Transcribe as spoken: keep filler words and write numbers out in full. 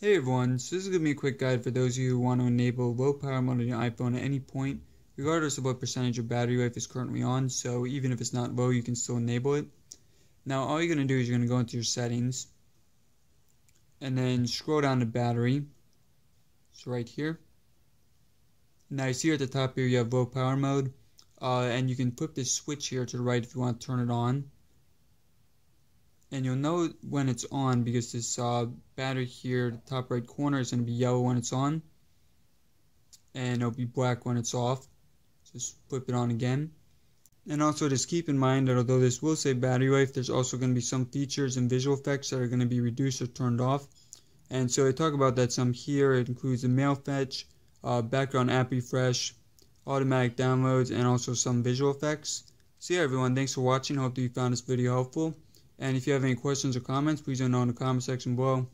Hey everyone, so this is going to be a quick guide for those of you who want to enable low power mode on your iPhone at any point, regardless of what percentage of battery life is currently on, so even if it's not low, you can still enable it. Now all you're going to do is you're going to go into your settings, and then scroll down to battery, so right here. Now you see at the top here you have low power mode, uh, and you can flip this switch here to the right if you want to turn it on. And you'll know when it's on because this uh, battery here, the top right corner, is going to be yellow when it's on. And it'll be black when it's off. Just flip it on again. And also just keep in mind that although this will save battery life, there's also going to be some features and visual effects that are going to be reduced or turned off. And so I talk about that some here. It includes the mail fetch, uh, background app refresh, automatic downloads, and also some visual effects. So yeah everyone, thanks for watching. Hope that you found this video helpful. And if you have any questions or comments, please let me know in the comment section below.